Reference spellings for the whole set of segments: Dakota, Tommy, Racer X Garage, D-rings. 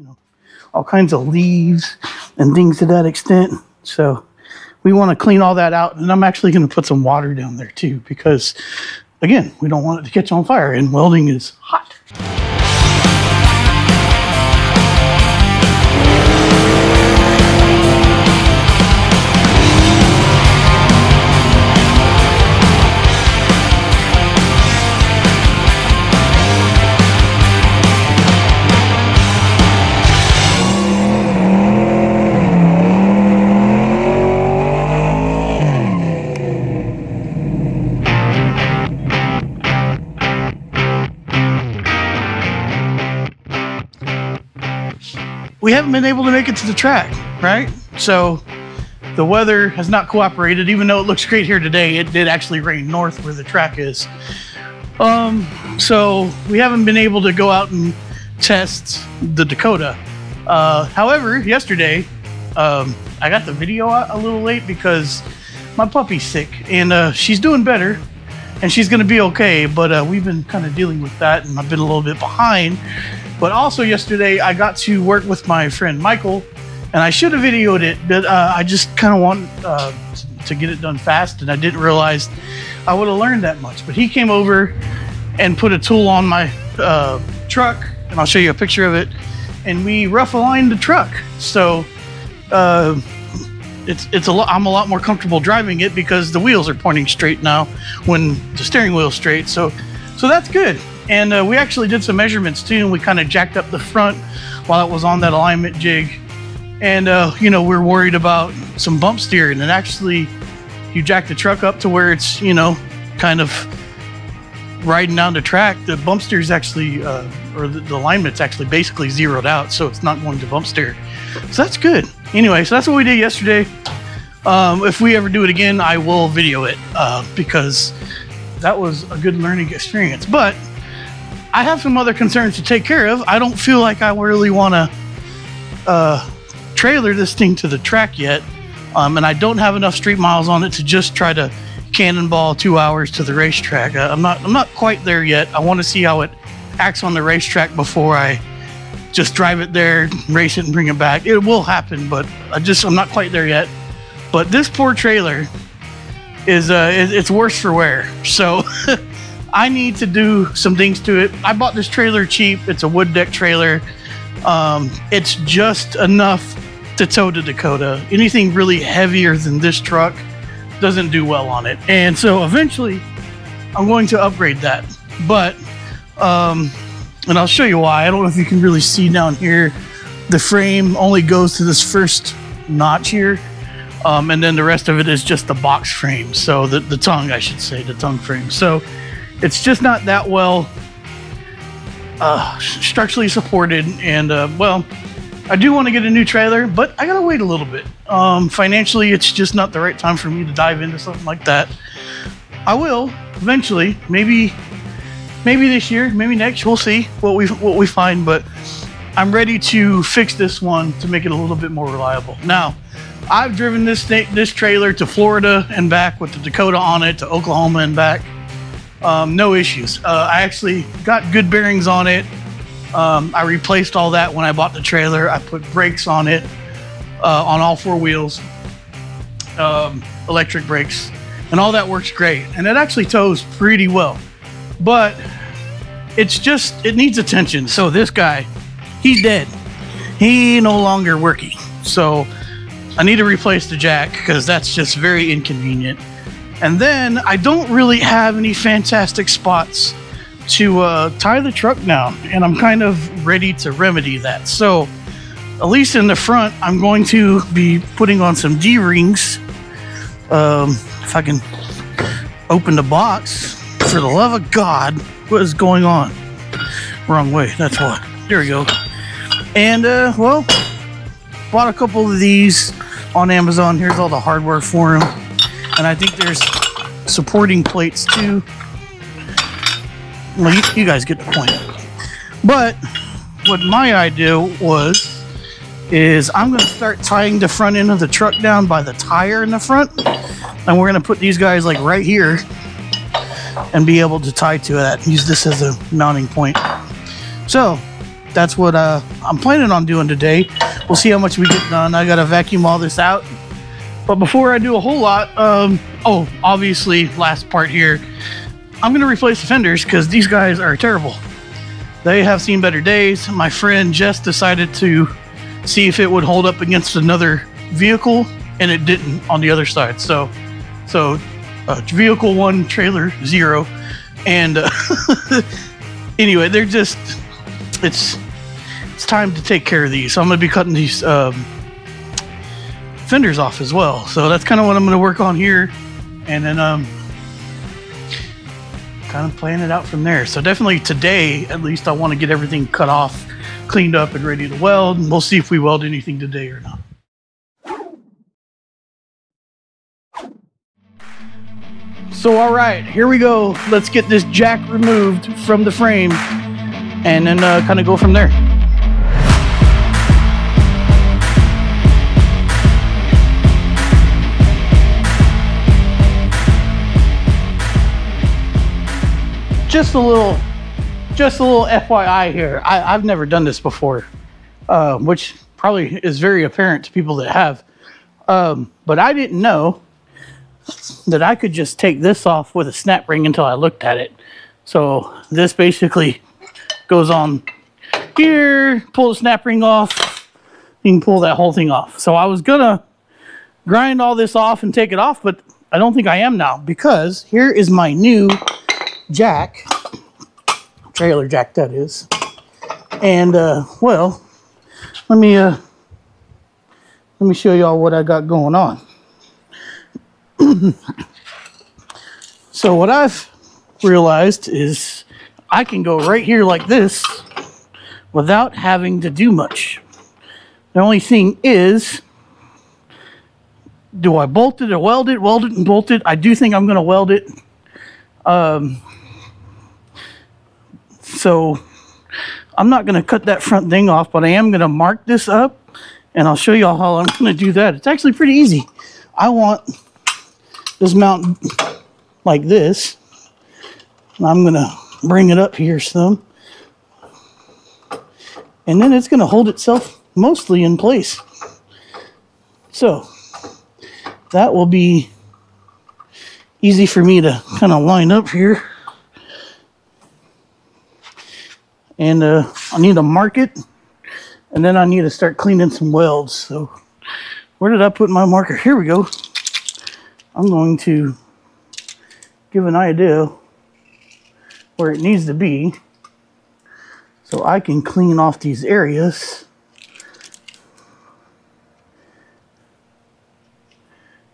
you know, all kinds of leaves and things to that extent. So we want to clean all that out, and I'm actually going to put some water down there too, because again, we don't want it to catch on fire, and welding is hot. We haven't been able to make it to the track, right? So the weather has not cooperated. Even though it looks great here today, it did actually rain north where the track is. So we haven't been able to go out and test the Dakota. However, yesterday, I got the video out a little late because my puppy's sick, and she's doing better. And she's gonna be okay, but we've been kind of dealing with that, and I've been a little bit behind. But also yesterday, I got to work with my friend Michael, and I should have videoed it, but I just kind of wanted to get it done fast, and I didn't realize I would have learned that much. But he came over and put a tool on my truck, and I'll show you a picture of it, and we rough aligned the truck. So I'm a lot more comfortable driving it because the wheels are pointing straight now when the steering wheel's straight. So that's good. And we actually did some measurements too, and we kind of jacked up the front while it was on that alignment jig. And you know, we're worried about some bump steering, and actually you jack the truck up to where it's, you know, kind of riding down the track, the bump steer is actually or the alignment's actually basically zeroed out, so it's not going to bump steer. So that's good. Anyway, so that's what we did yesterday. If we ever do it again, I will video it because that was a good learning experience. But I have some other concerns to take care of. I don't feel like I really want to trailer this thing to the track yet, and I don't have enough street miles on it to just try to cannonball 2 hours to the racetrack. I'm not quite there yet. I want to see how it acts on the racetrack before I just drive it there, race it, and bring it back. It will happen, but I'm not quite there yet. But this poor trailer is it's worse for wear. So I need to do some things to it. I bought this trailer cheap. It's a wood deck trailer. It's just enough to tow the Dakota. Anything really heavier than this truck doesn't do well on it. And so eventually I'm going to upgrade that. But and I'll show you why. I don't know if you can really see down here, the frame only goes to this first notch here, and then the rest of it is just the box frame. So the tongue, I should say, the tongue frame. So it's just not that well structurally supported. And well, I do want to get a new trailer, but I gotta wait a little bit. Financially, it's just not the right time for me to dive into something like that. I will eventually, maybe this year, maybe next. We'll see what we find. But I'm ready to fix this one to make it a little bit more reliable. Now, I've driven this trailer to Florida and back with the Dakota on it, to Oklahoma and back. No issues. I actually got good bearings on it. I replaced all that when I bought the trailer. I put brakes on it, on all four wheels, electric brakes, and all that works great. And it actually tows pretty well, but it needs attention. So this guy, he's dead. He no longer working. So I need to replace the jack because that's just very inconvenient. And then I don't really have any fantastic spots to tie the truck down, and I'm kind of ready to remedy that. So at least in the front, I'm going to be putting on some D-rings. If I can open the box, for the love of God, what is going on? Wrong way, that's why. There we go. And well, bought a couple of these on Amazon. Here's all the hardware for them. And I think there's supporting plates too. Well, you guys get the point. But what my idea was is I'm going to start tying the front end of the truck down by the tire in the front. And we're going to put these guys like right here and be able to tie to that. Use this as a mounting point. So that's what I'm planning on doing today. We'll see how much we get done. I gotta vacuum all this out. But before I do a whole lot, oh, obviously, last part here, I'm gonna replace the fenders because these guys are terrible. They have seen better days. My friend just decided to see if it would hold up against another vehicle, and it didn't on the other side. So vehicle one, trailer zero, and anyway, they're just, it's time to take care of these. So I'm gonna be cutting these fenders off as well. So that's kind of what I'm gonna work on here, and then kind of plan it out from there. So definitely today, at least, I want to get everything cut off, cleaned up, and ready to weld, and we'll see if we weld anything today or not. So all right, here we go. Let's get this jack removed from the frame and then kind of go from there. Just a little FYI here. I've never done this before, which probably is very apparent to people that have, but I didn't know that I could just take this off with a snap ring until I looked at it. So this basically goes on here, pull the snap ring off, you can pull that whole thing off. So I was gonna grind all this off and take it off, but I don't think I am now, because here is my new jack, trailer jack that is. And well, let me show y'all what I got going on. So what I've realized is I can go right here like this without having to do much. The only thing is, do I bolt it or weld it and bolt it? I do think I'm going to weld it. So I'm not going to cut that front thing off, but I am going to mark this up, and I'll show y'all how I'm going to do that. It's actually pretty easy. I want this mount like this, and I'm going to bring it up here some, and then it's going to hold itself mostly in place. So that will be easy for me to kind of line up here, and I need to mark it, and then I need to start cleaning some welds. So where did I put my marker? Here we go. I'm going to give an idea where it needs to be so I can clean off these areas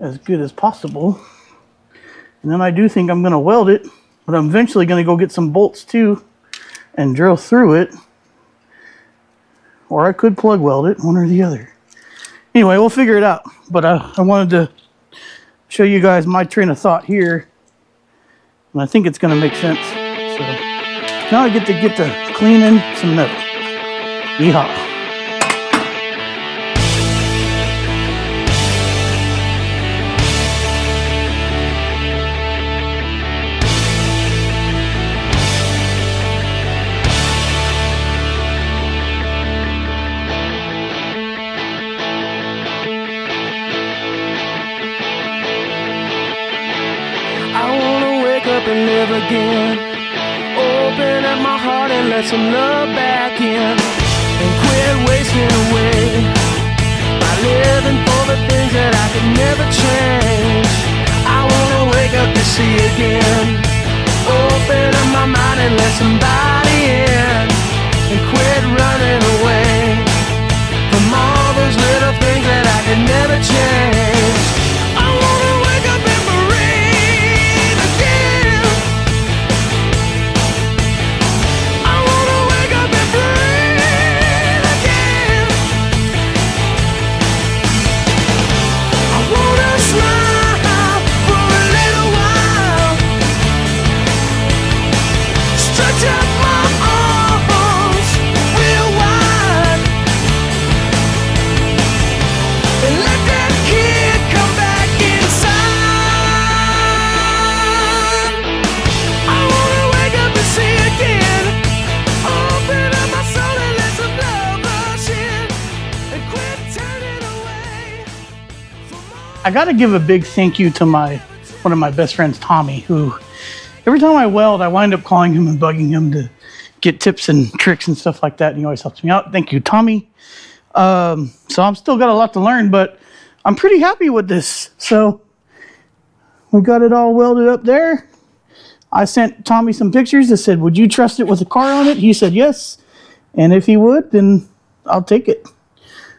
as good as possible. And then I do think I'm going to weld it, but I'm eventually going to go get some bolts too and drill through it. Or I could plug weld it, one or the other. Anyway, we'll figure it out. But I wanted to show you guys my train of thought here, and I think it's going to make sense. So now I get to cleaning some metal. Yeehaw. Live again, open up my heart and let some love back in, and quit wasting away by living for the things that I could never change. I wanna wake up to see again, open up my mind and let somebody in, and quit running away from all those little things that I could never change. I wanna wake up and I wanna wake up and breathe again. I got to give a big thank you to one of my best friends, Tommy, who every time I weld, I wind up calling him and bugging him to get tips and tricks and stuff like that. And he always helps me out. Thank you, Tommy. So I'm still got a lot to learn, but I'm pretty happy with this. So we got it all welded up there. I sent Tommy some pictures that said, would you trust it with a car on it? He said yes. And if he would, then I'll take it.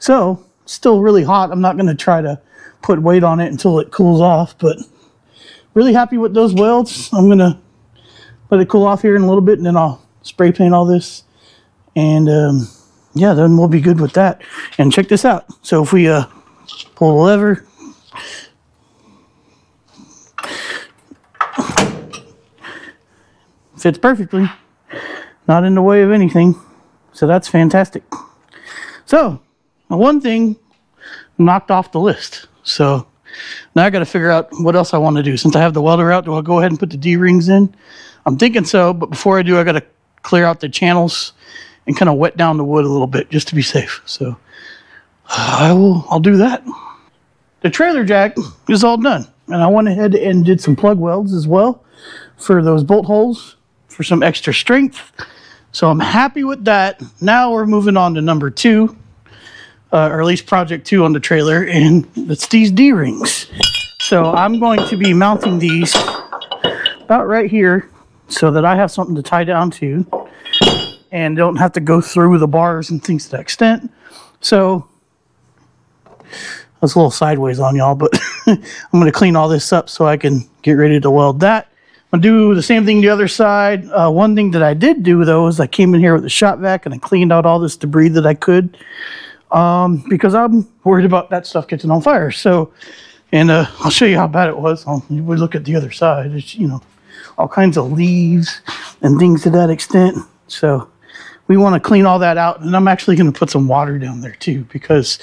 So it's still really hot. I'm not going to try to put weight on it until it cools off, but really happy with those welds. I'm going to let it cool off here in a little bit, and then I'll spray paint all this. And yeah, then we'll be good with that. And check this out. So if we pull the lever, fits perfectly, not in the way of anything, so that's fantastic. So one thing knocked off the list, so now I got to figure out what else I want to do. Since I have the welder out, do I go ahead and put the D-rings in? I'm thinking so, but before I do, I got to clear out the channels and kind of wet down the wood a little bit just to be safe. So I'll do that. The trailer jack is all done, and I went ahead and did some plug welds as well for those bolt holes, for some extra strength. So I'm happy with that. Now we're moving on to number two, or at least project two on the trailer, and it's these D-rings. So I'm going to be mounting these about right here so that I have something to tie down to and don't have to go through the bars and things to that extent. So that's a little sideways on y'all, but I'm going to clean all this up so I can get ready to weld that. I'll do the same thing the other side. One thing that I did do though is I came in here with a shop vac and I cleaned out all this debris that I could, because I'm worried about that stuff getting on fire. So, and I'll show you how bad it was. We look at the other side. It's, you know, all kinds of leaves and things to that extent. So we want to clean all that out, and I'm actually going to put some water down there too, because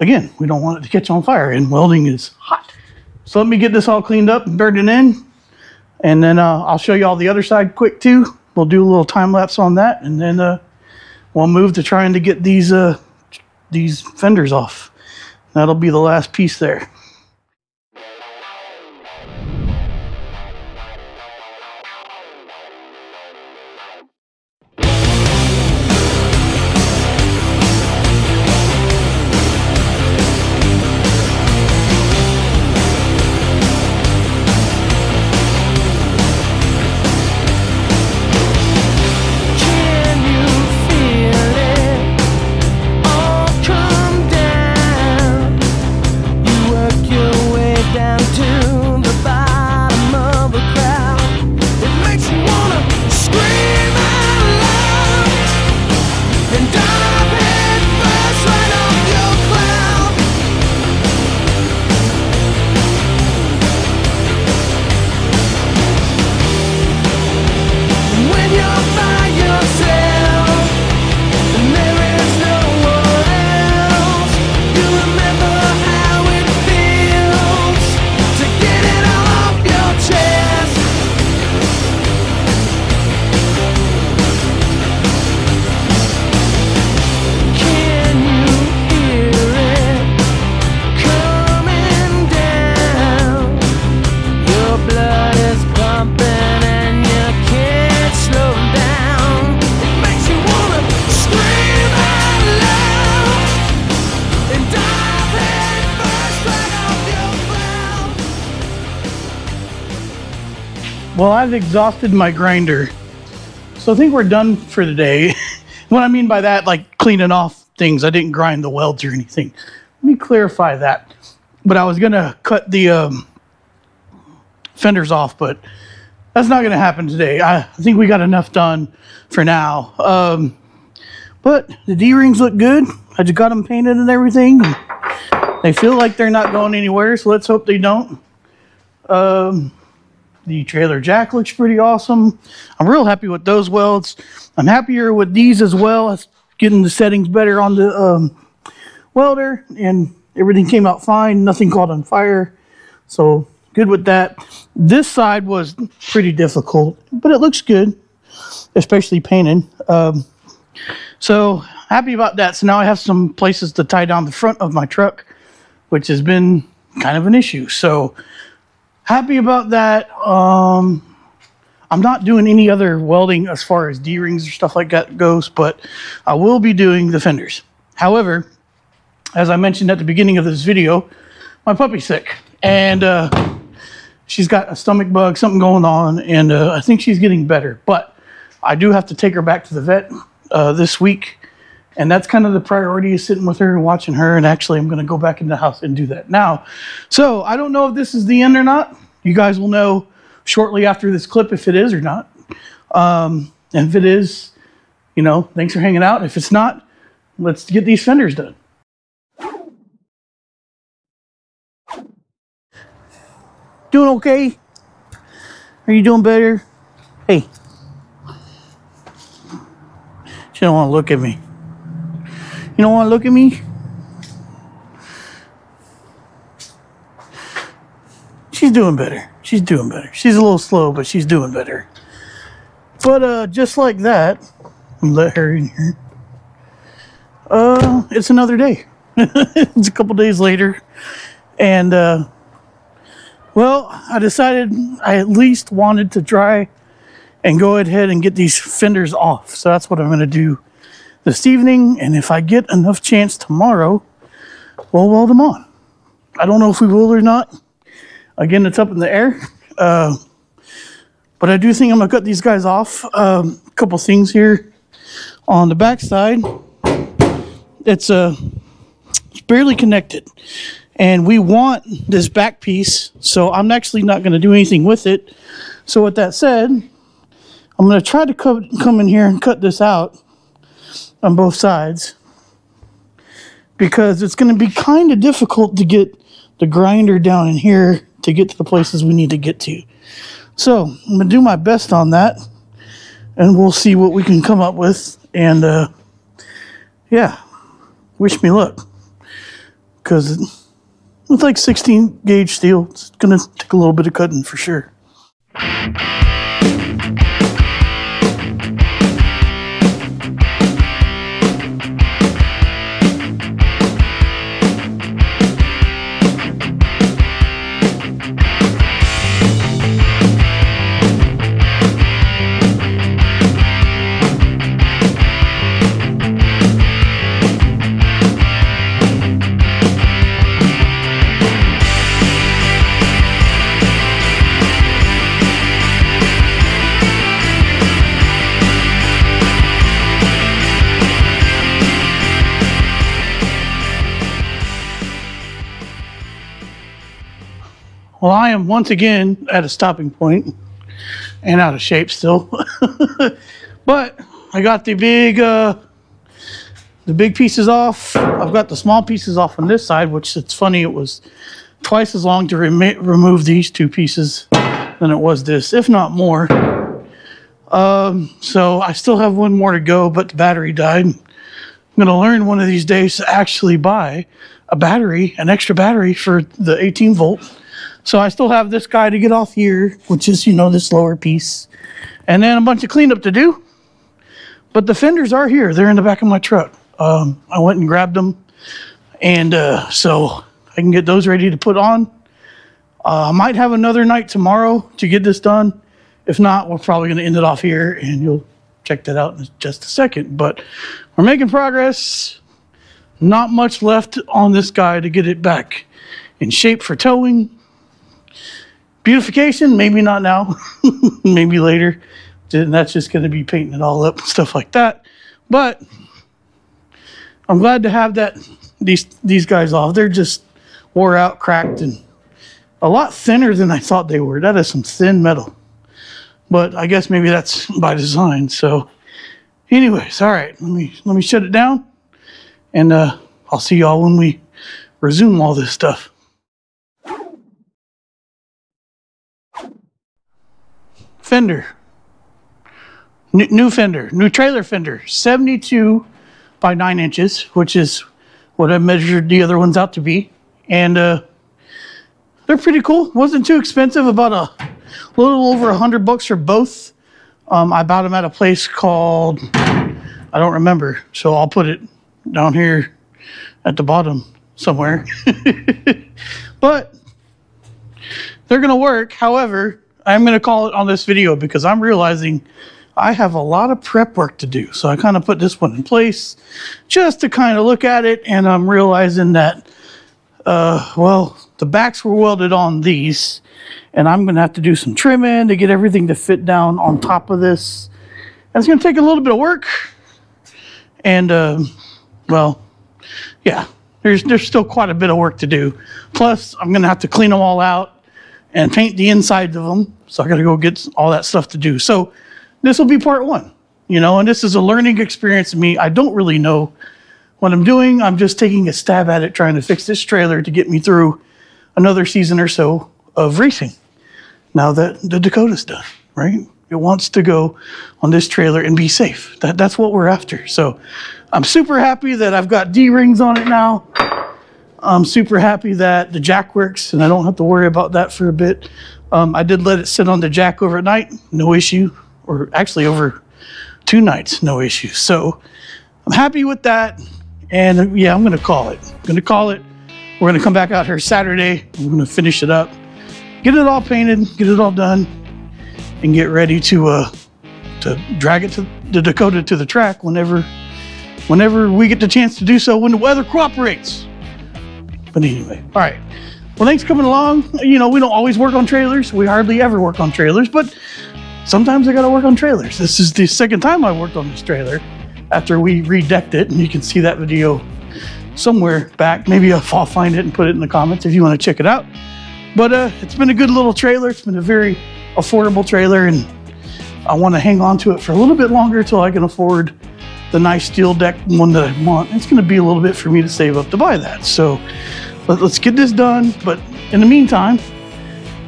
again, we don't want it to catch on fire, and welding is hot. So let me get this all cleaned up and burned it in. And then I'll show you all the other side quick too. We'll do a little time lapse on that, and then we'll move to trying to get these fenders off. That'll be the last piece there. Well, I've exhausted my grinder, so I think we're done for the day. What I mean by that, like cleaning off things, I didn't grind the welds or anything. Let me clarify that. But I was going to cut the fenders off, but that's not going to happen today. I think we got enough done for now. But the D-rings look good. I just got them painted and everything. They feel like they're not going anywhere, so let's hope they don't. The trailer jack looks pretty awesome. I'm real happy with those welds. I'm happier with these as well. It's getting the settings better on the welder, and everything came out fine. Nothing caught on fire, so good with that. This side was pretty difficult, but it looks good, especially painted. So happy about that. So now I have some places to tie down the front of my truck, which has been kind of an issue. So happy about that. I'm not doing any other welding as far as D-rings or stuff like that goes, but I will be doing the fenders. However, as I mentioned at the beginning of this video, my puppy's sick, and she's got a stomach bug, something going on, and I think she's getting better, but I do have to take her back to the vet this week, and that's kind of the priority, is sitting with her and watching her, and actually I'm going to go back in the house and do that now. So I don't know if this is the end or not. You guys will know shortly after this clip if it is or not. And if it is, you know, thanks for hanging out. If it's not, let's get these fenders done. Doing okay? Are you doing better? Hey. She don't want to look at me. You don't want to look at me? She's doing better. She's doing better. She's a little slow, but she's doing better. But just like that, let her in here. It's another day. It's a couple days later. And, well, I decided I at least wanted to try and go ahead and get these fenders off. So that's what I'm going to do this evening. And if I get enough chance tomorrow, we'll weld them on. I don't know if we will or not. Again, it's up in the air, but I do think I'm going to cut these guys off. A couple things here on the back side. It's barely connected, and we want this back piece, so I'm actually not going to do anything with it. So with that said, I'm going to try to come in here and cut this out on both sides, because it's going to be kind of difficult to get the grinder down in here to get to the places we need to get to. So I'm gonna do my best on that, and we'll see what we can come up with. And yeah, wish me luck, because with like 16 gauge steel, it's gonna take a little bit of cutting for sure. Well, I am once again at a stopping point and out of shape still, but I got the big pieces off. I've got the small pieces off on this side, which, it's funny, it was twice as long to remove these two pieces than it was this, if not more. So I still have one more to go, but the battery died. I'm going to learn one of these days to actually buy a battery, an extra battery for the 18 volt. So I still have this guy to get off here, which is, you know, this lower piece. And then a bunch of cleanup to do. But the fenders are here. They're in the back of my truck. I went and grabbed them. And so I can get those ready to put on. I might have another night tomorrow to get this done. If not, we're probably going to end it off here. And you'll check that out in just a second. But we're making progress. Not much left on this guy to get it back in shape for towing. Beautification, maybe not now, maybe later. And that's just going to be painting it all up and stuff like that. But I'm glad to have that these guys off. They're just wore out, cracked, and a lot thinner than I thought they were. That is some thin metal. But I guess maybe that's by design. So anyways, all right, let me shut it down, and I'll see y'all when we resume all this stuff. Fender, new fender, new trailer fender, 72 by 9 inches, which is what I measured the other ones out to be. And they're pretty cool. Wasn't too expensive, about a little over $100 for both. I bought them at a place called, I don't remember, so I'll put it down here at the bottom somewhere. But They're going to work. However, I'm going to call it on this video because I'm realizing I have a lot of prep work to do. So I kind of put this one in place just to kind of look at it. And I'm realizing that, well, the backs were welded on these. And I'm going to have to do some trimming to get everything to fit down on top of this. And it's going to take a little bit of work. And, well, yeah, there's still quite a bit of work to do. Plus, I'm going to have to clean them all out and paint the insides of them. So I got to go get all that stuff to do. So this will be part one, you know, and this is a learning experience for me. I don't really know what I'm doing. I'm just taking a stab at it, trying to fix this trailer to get me through another season or so of racing. Now that the Dakota's done, right? It wants to go on this trailer and be safe. That's what we're after. So I'm super happy that I've got D-rings on it now. I'm super happy that the jack works and I don't have to worry about that for a bit. I did let it sit on the jack overnight, no issue, or actually over two nights, no issue. So I'm happy with that. And yeah, I'm gonna call it. We're gonna come back out here Saturday. I'm gonna finish it up, get it all painted, get it all done, and get ready to drag it to the Dakota to the track whenever we get the chance to do so, when the weather cooperates. But anyway, all right. Well, thanks for coming along. You know, we don't always work on trailers. We hardly ever work on trailers, but sometimes I gotta work on trailers. This is the second time I worked on this trailer after we redecked it, and you can see that video somewhere back. Maybe I'll find it and put it in the comments if you wanna check it out. But it's been a good little trailer. It's been a very affordable trailer, and I wanna hang on to it for a little bit longer till I can afford the nice steel deck one that I want. It's gonna be a little bit for me to save up to buy that. So let's get this done. But in the meantime,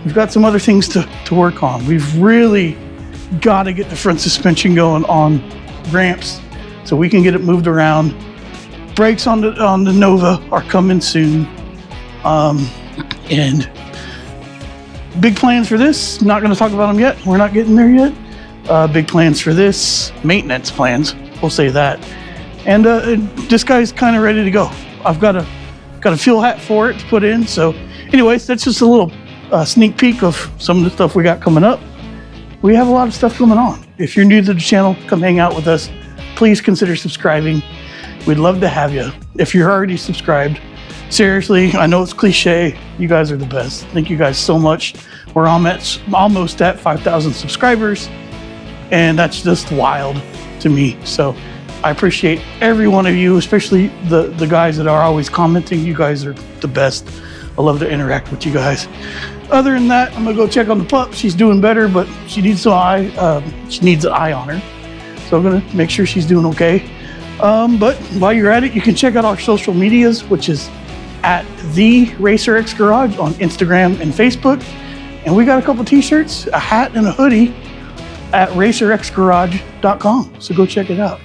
we've got some other things to work on. We've really gotta get the front suspension going on ramps so we can get it moved around. Brakes on the Nova are coming soon. And big plans for this. Not gonna talk about them yet. We're not getting there yet. Big plans for this, maintenance plans. We'll say that. And this guy's kind of ready to go. I've got a fuel hat for it to put in. So anyways, that's just a little sneak peek of some of the stuff we got coming up. We have a lot of stuff coming on. If you're new to the channel, come hang out with us. Please consider subscribing. We'd love to have you. If you're already subscribed, seriously, I know it's cliche. You guys are the best. Thank you guys so much. We're almost at 5,000 subscribers, and that's just wild to me. So I appreciate every one of you, especially the guys that are always commenting. You guys are the best. I love to interact with you guys. Other than that, I'm gonna go check on the pup. She's doing better, but she needs an eye. She needs an eye on her, so I'm gonna make sure she's doing okay. But while you're at it, you can check out our social medias, which is at the Racer X Garage on Instagram and Facebook. And we got a couple t-shirts, a hat, and a hoodie at racerxgarage.com. So go check it out.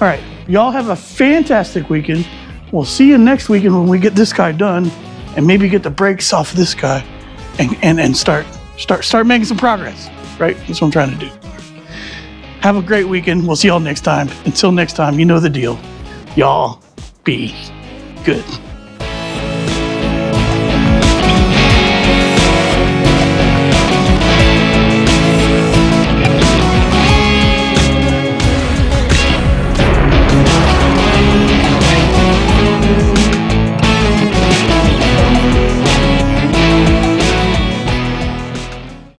All right, y'all have a fantastic weekend. We'll see you next weekend when we get this guy done and maybe get the brakes off this guy and start making some progress, right? That's what I'm trying to do. Have a great weekend. We'll see y'all next time. Until next time, you know the deal. Y'all be good.